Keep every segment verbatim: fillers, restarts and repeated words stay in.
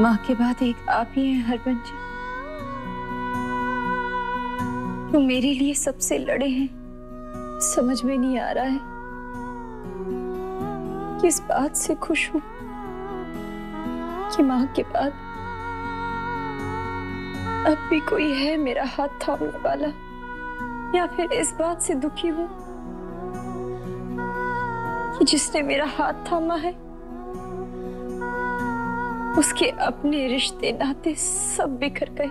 माँ के बाद एक आप ही हैं हरमन जी, वो मेरे लिए सबसे लड़े हैं। समझ में नहीं आ रहा है किस बात से खुश हूं कि माँ के बाद अब भी कोई है मेरा हाथ थामने वाला, या फिर इस बात से दुखी हूं कि जिसने मेरा हाथ थामा है उसके अपने रिश्ते नाते सब बिखर गए।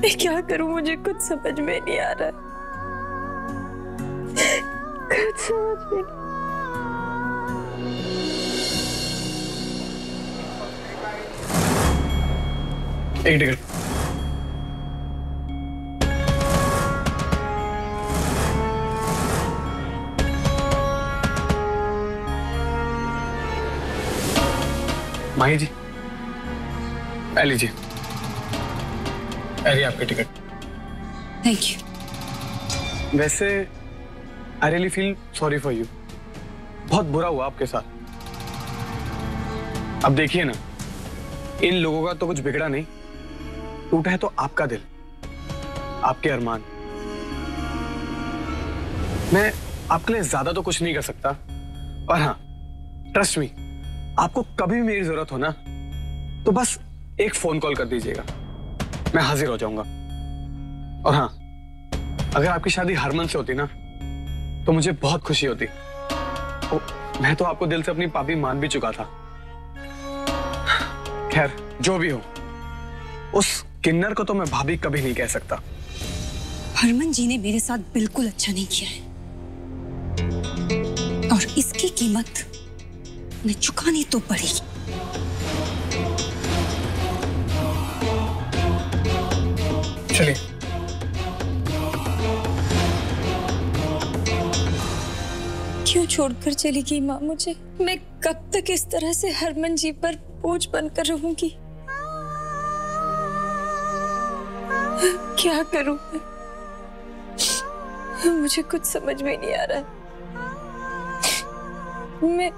मैं क्या करूं, मुझे कुछ समझ में नहीं आ रहा, कुछ समझ में नहीं। एक टिकट माही जी, लीजिए अरे आपके टिकट। Thank you. वैसे I really feel sorry for you, बहुत बुरा हुआ आपके साथ। अब देखिए ना, इन लोगों का तो कुछ बिगड़ा नहीं, टूटा है तो आपका दिल, आपके अरमान। मैं आपके लिए ज्यादा तो कुछ नहीं कर सकता, और हाँ ट्रस्ट मी, आपको कभी भी मेरी जरूरत हो ना तो बस एक फोन कॉल कर दीजिएगा, मैं हाजिर हो जाऊंगा। और हाँ, अगर आपकी शादी हरमन से होती ना तो मुझे बहुत खुशी होती। ओ, मैं तो आपको दिल से अपनी पापी मान भी चुका था। खैर जो भी हो, उस किन्नर को तो मैं भाभी कभी नहीं कह सकता। हरमन जी ने मेरे साथ बिल्कुल अच्छा नहीं किया है, और इसकी कीमत ने चुकानी तो पड़ेगी। चलिए। क्यों छोड़कर चली गई माँ मुझे? मैं कब तक इस तरह से हरमन जी पर बोझ बनकर रहूंगी? क्या करूं मैं, मुझे कुछ समझ में नहीं आ रहा है। मैं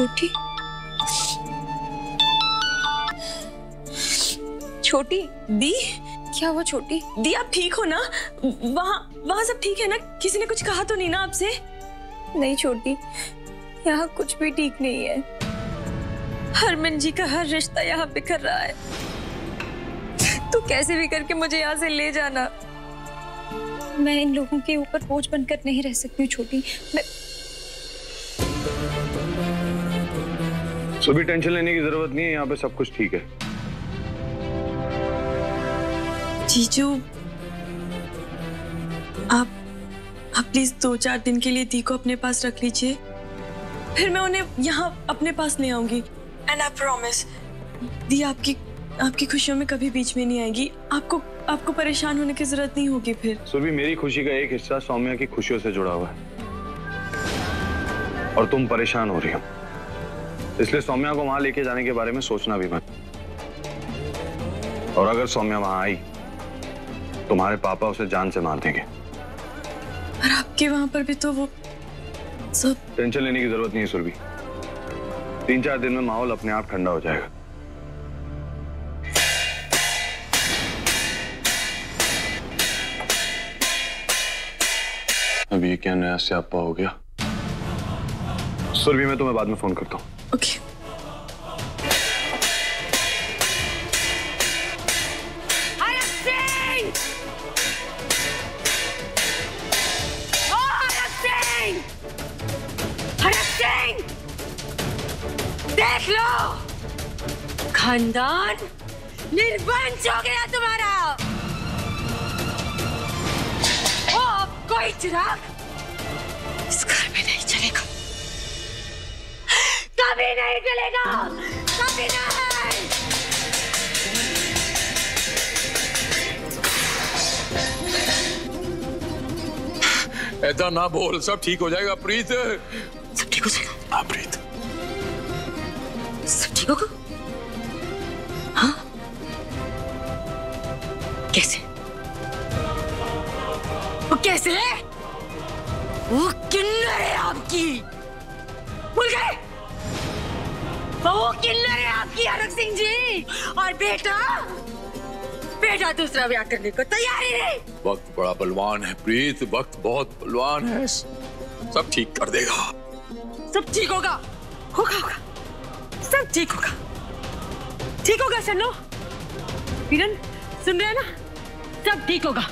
छोटी छोटी दी, क्या वो छोटी दी आप ठीक हो ना? वहाँ वहाँ सब ठीक है ना? किसी ने कुछ कहा तो नहीं ना आपसे? नहीं छोटी, यहाँ कुछ भी ठीक नहीं है। हरमन जी का हर रिश्ता यहाँ बिखर रहा है। तू कैसे भी करके मुझे यहाँ से ले जाना। मैं इन लोगों के ऊपर बोझ बनकर नहीं रह सकती छोटी। मैं सुबह टेंशन लेने की जरूरत नहीं है, यहाँ पे सब कुछ ठीक है। जीजू आप आप प्लीज दो चार दिन के लिए दी को अपने पास रख लीजिए, फिर मैं उन्हें यहाँ अपने पास ले आऊंगी। एंड आई प्रॉमिस दी आपकी आपकी खुशियों में कभी बीच में नहीं आएगी। आपको आपको परेशान होने की जरूरत नहीं होगी। फिर सुरभि, मेरी खुशी का एक हिस्सा सौम्या की खुशियों से जुड़ा हुआ है, और तुम परेशान हो रही हो, इसलिए सौम्या को वहां लेके जाने के बारे में सोचना भी मत। और अगर सौम्या वहां आई, तुम्हारे पापा उसे जान से मार देंगे। पर आपके वहां पर भी तो वो सब। टेंशन लेने की जरूरत नहीं है सुरभि, तीन चार दिन में माहौल अपने आप ठंडा हो जाएगा। अब ये क्या नया स्यापा हो गया? सुरभि मैं तुम्हें बाद में फोन करता हूँ। Okay okay. देख लो, खानदान निर्वंश हो गया तुम्हारा। ओ, अब कोई चिराग इस घर में नहीं चलेगा, कभी नहीं चलेगा, कभी नहीं। ऐसा ना बोल, सब ठीक हो जाएगा प्रीत। सब ठीक हो जाएगा। हाँ प्रीत, सब ठीक होगा। हाँ कैसे? वो कैसे? वो किन्नर है आपकी, भूल गए? वो किन्नर है आपकी हरक सिंह जी, और बेटा बेटा दूसरा ब्याह करने को तैयार ही नहीं। वक्त बड़ा बलवान है प्रीत, वक्त बहुत बलवान है, सब ठीक कर देगा। सब ठीक होगा, होगा होगा, सब ठीक होगा, ठीक होगा। सन्नो किरण सुन रहे हैं ना, सब ठीक होगा,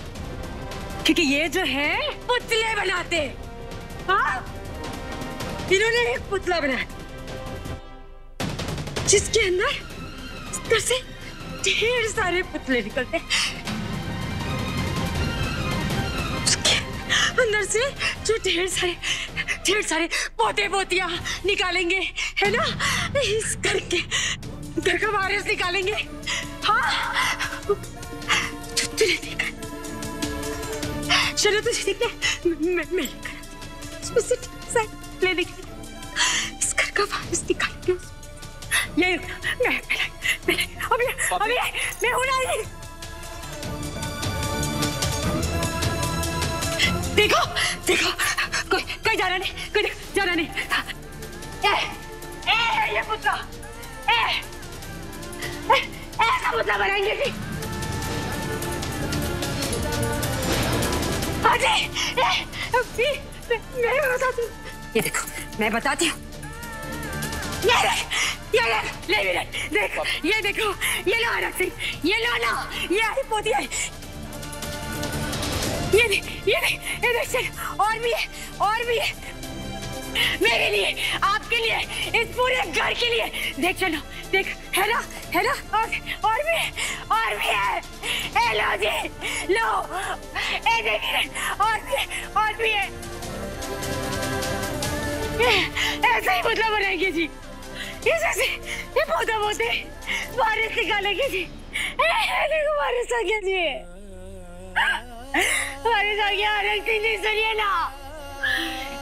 क्योंकि ये जो है पुतले बनाते, हाँ इन्होंने एक पुतला बनाया जिसके अंदर स्तर से ढेर सारे पुतले निकलते, उसके अंदर से जो ढेर सारे ढेर सारे पोते पोतियां निकालेंगे, है ना, इस घर के घर का वारिस निकालेंगे। हाँ तुझे देखा, चलो तुझे देखना, मैं मैं इसमें से साइड ले लेंगे, इस घर का वारिस निकालेंगे। ये मैं अभी अभी मैं हूं ना, देखो देखो, कोई कोई जाना नहीं, कोई जाना नहीं। ए ए ये पुतला, ए ऐसा पुतला बनाएंगे जी, अरे ए मैं बताती हूँ, ये देखो मैं बताती हूँ, ये ये ले ले देख, ये देखो, ये लो रखी, ये लो ना, ये आई पोती है, ये ये ये ये और भी है, और भी है मेरे लिए, आपके लिए, इस पूरे घर के लिए। देख चलो देख, है ना, है ना, और और भी है, और भी है, ए लो जी लो, ए देखिए और भी है, और भी है। ऐसा ही पुतला बनाएंगे जी, ऐसे ये पोते पोते बारिश निकालेंगे जी। देखो बारिश आ गया जी, बारिश आ गया। रख दीजिए, चलिए ना,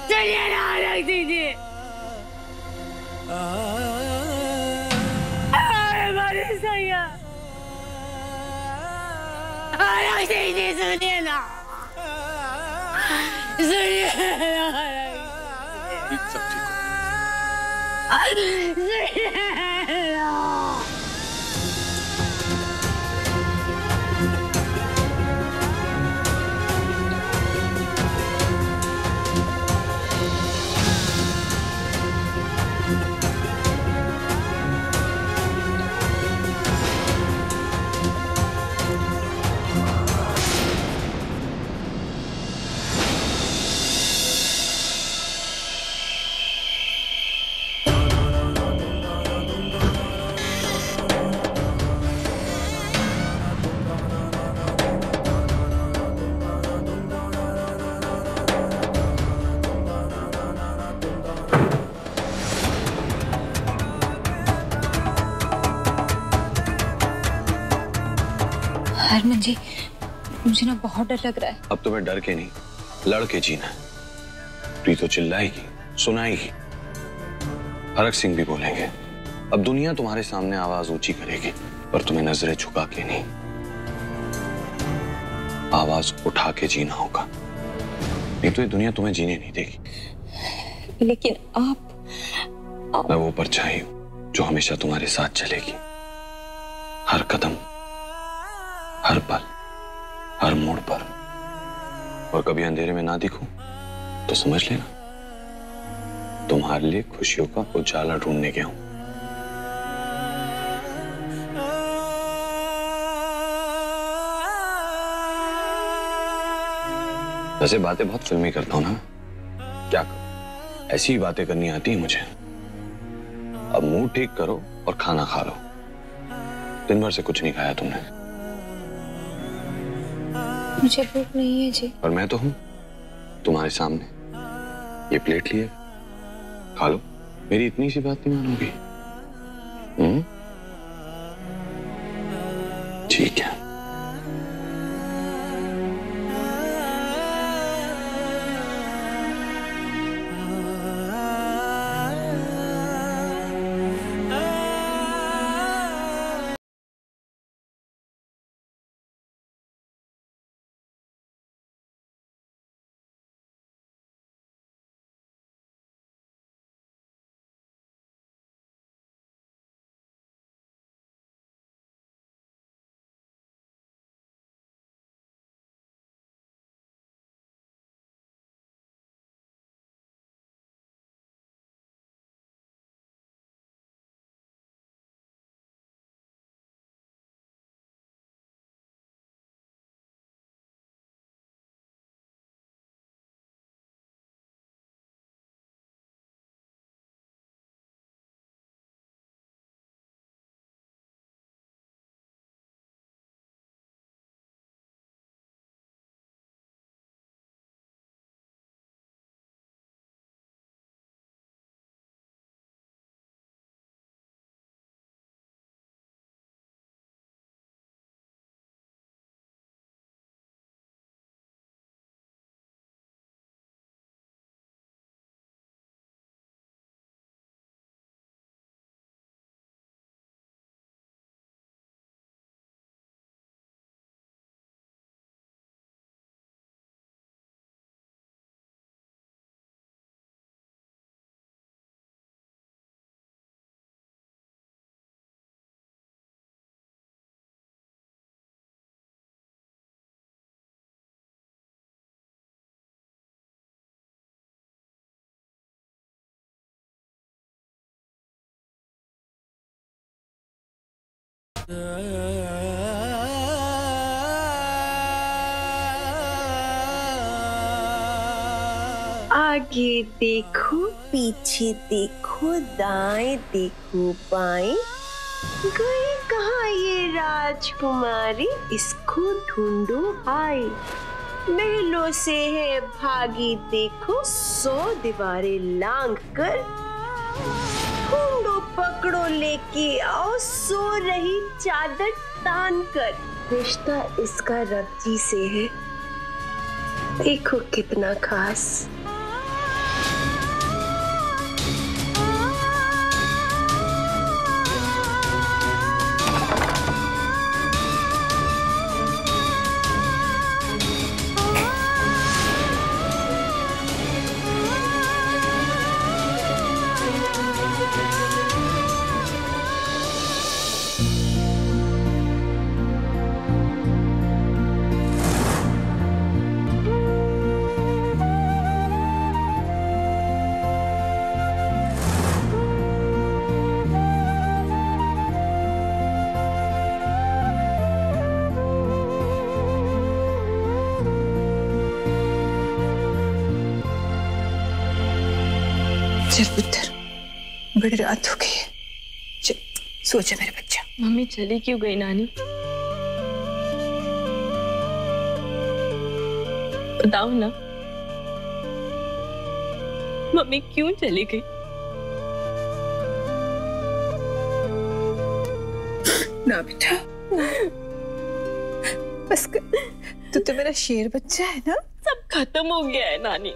चलिए ना, रख दीजिए, बारिश आ गया, रख दीजिए, सुनिए ना, सुनिए ना। हरमन जी, मुझे ना बहुत डर लग रहा है। अब तुम्हें डर के नहीं, लड़ के जीना। प्रीत तो चिल्लाएगी, सुनाएगी, हरक सिंह भी बोलेंगे। अब दुनिया तुम्हारे सामने आवाज ऊंची करेगी, पर तुम्हें नजरें झुका के नहीं, आवाज उठा के जीना होगा, नहीं तो ये दुनिया तुम्हें जीने नहीं देगी। लेकिन आप, आप... मैं वो परछाई हूं जो हमेशा तुम्हारे साथ चलेगी, हर कदम, हर पल, हर मोड़ पर। और कभी अंधेरे में ना दिखूं तो समझ लेना तुम्हारे लिए खुशियों का उजाला ढूंढने गया हूं। वैसे बातें बहुत फिल्मी करता हूं ना, क्या करूं, ऐसी ही बातें करनी आती है मुझे। अब मुंह ठीक करो और खाना खा लो, दिन भर से कुछ नहीं खाया तुमने। मुझे भूख नहीं है जी। और मैं तो हूँ तुम्हारे सामने, ये प्लेट लिए खा लो, मेरी इतनी सी बात नहीं मानोगी? हम्म, ठीक है। आगे देखो, पीछे देखो, दाएं देखो, बाएं, गए कहाँ ये राजकुमारी, इसको ढूंढो हाय। महलों से है भागी देखो, सौ दीवारें लांग कर, ढूंढो पकड़ो लेके आओ, सो रही चादर तान कर। रिश्ता इसका रब जी से है, देखो कितना खास। चल पुत्र, बड़ी रात हो गई है, चल सो जा मेरा बच्चा। मम्मी चली क्यों गई नानी? बताओ ना, मम्मी क्यों चली गई? ना बेटा, बस कर, तू तो मेरा शेर बच्चा है ना। सब खत्म हो गया है नानी,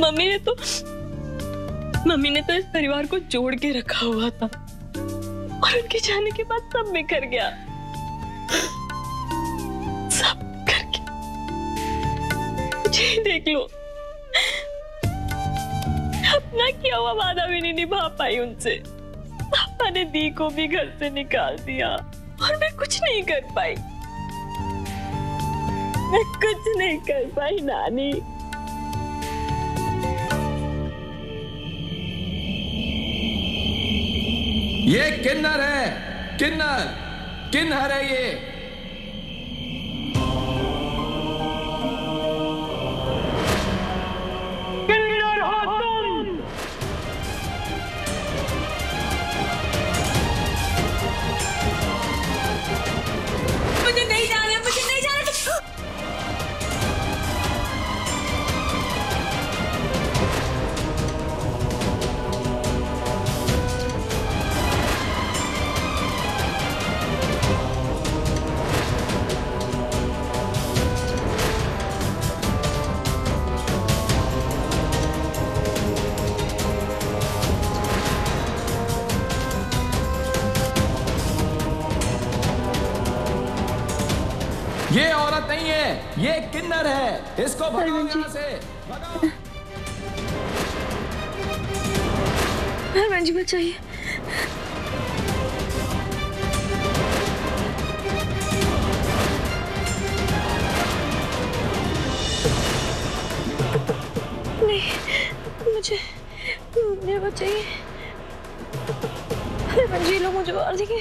मम्मी ने तो मम्मी ने तो इस परिवार को जोड़ के रखा हुआ था, और उनके जाने के बाद सब बिखर गया, सब बिखर गया। मुझे देख लो, अपना किया हुआ वादा भी नहीं निभा पाई उनसे। पापा ने दी को भी घर से निकाल दिया, और मैं कुछ नहीं कर पाई, मैं कुछ नहीं कर पाई नानी। ये किन्नर है, किन्नर किन्नर है ये। किन्नर हो तुम। मुझे नहीं जाने, मुझे नहीं नहीं है, ये किन्नर है, इसको भगाओ यहाँ से। हरमन जी बचाइए, नहीं मुझे मुझे बचाइए। हरमन जी लोग मुझे मार देंगे।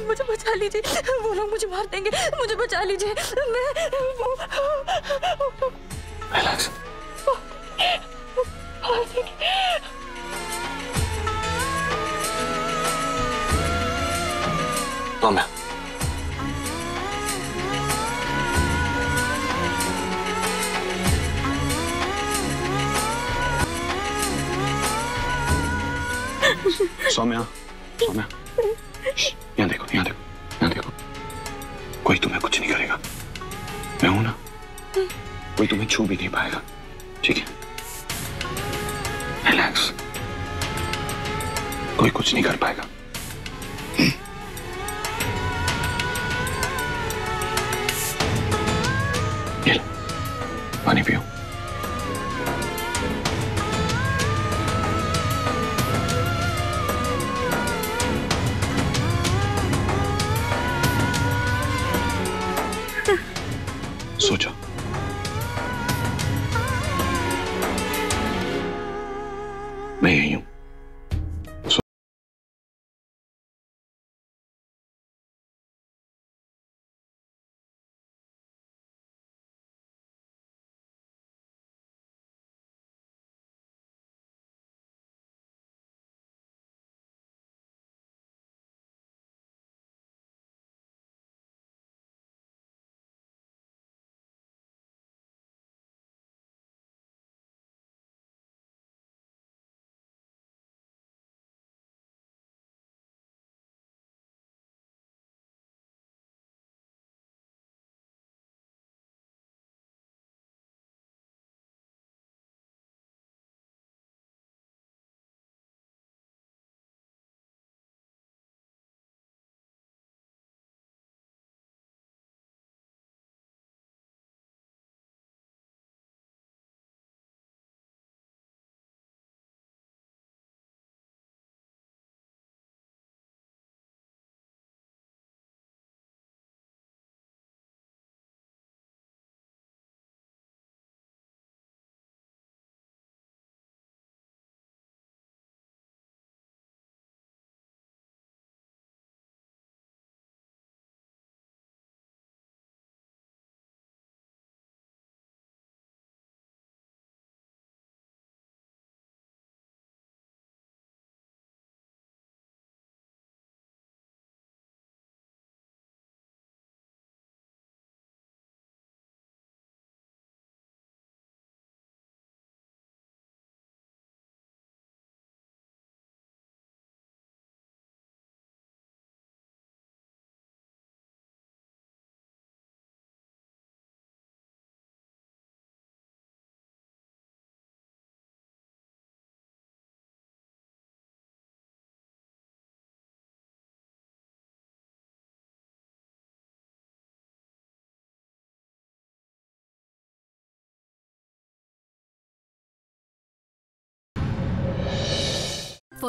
मुझे बचा लीजिए, वो लोग मुझे मार देंगे, मुझे बचा लीजिए। मैं सौम्या, सौम्या, सौम्या, यहाँ देखो, यहाँ देखो, यहाँ देखो, कोई तुम्हें कुछ नहीं करेगा, मैं हूं ना, कोई तुम्हें छू भी नहीं पाएगा, ठीक है? रिलैक्स, कोई कुछ नहीं कर पाएगा। पानी पियो। सोचा मैं यही हूं। For